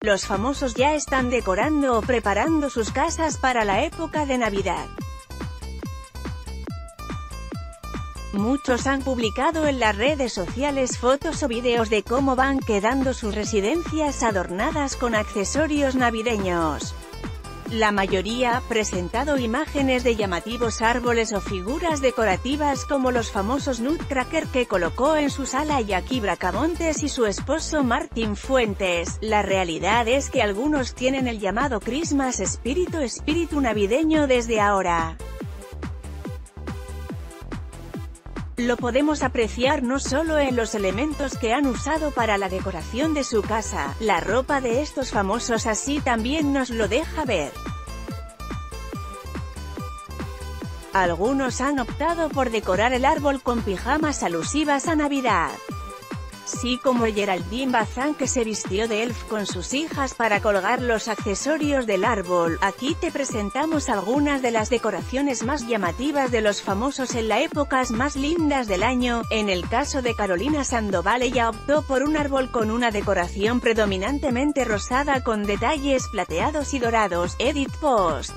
Los famosos ya están decorando o preparando sus casas para la época de Navidad. Muchos han publicado en las redes sociales fotos o videos de cómo van quedando sus residencias adornadas con accesorios navideños. La mayoría ha presentado imágenes de llamativos árboles o figuras decorativas como los famosos Nutcracker que colocó en su sala Jacky Bracamontes y su esposo Martín Fuentes. La realidad es que algunos tienen el llamado Christmas Spirit o espíritu navideño desde ahora. Lo podemos apreciar no solo en los elementos que han usado para la decoración de su casa, la ropa de estos famosos así también nos lo deja ver. Algunos han optado por decorar el árbol con pijamas alusivas a Navidad. Sí, como Geraldine Bazán, que se vistió de elf con sus hijas para colgar los accesorios del árbol. Aquí te presentamos algunas de las decoraciones más llamativas de los famosos en las épocas más lindas del año. En el caso de Carolina Sandoval, ella optó por un árbol con una decoración predominantemente rosada con detalles plateados y dorados. Edith Post.